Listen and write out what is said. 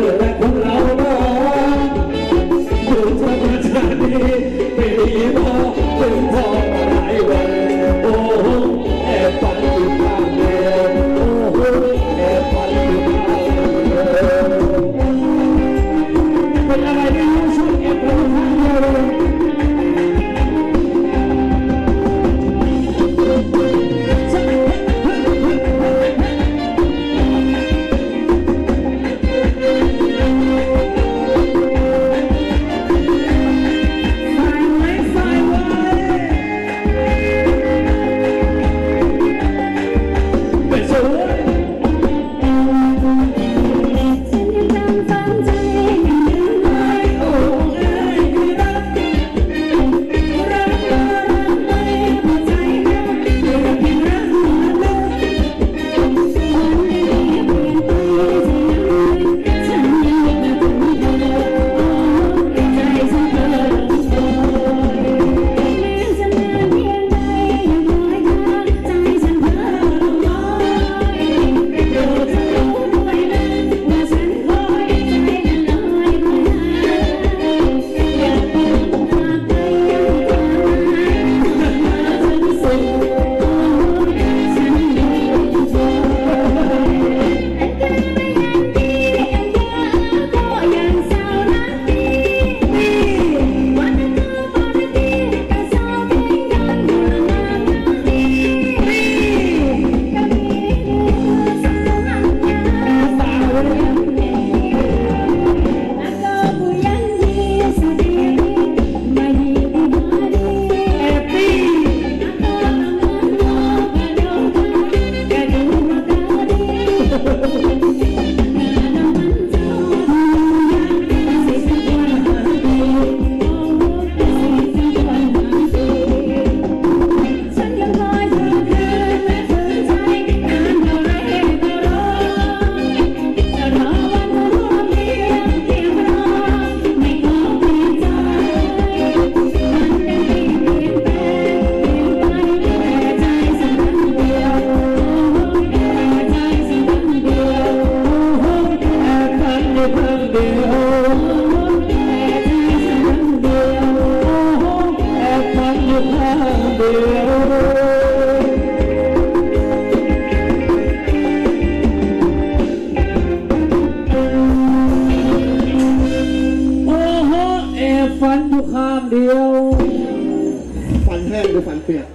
เลือกคนเรา ฟันอยู่ข้างเดียวฟันแห้งหรือฟันเปียก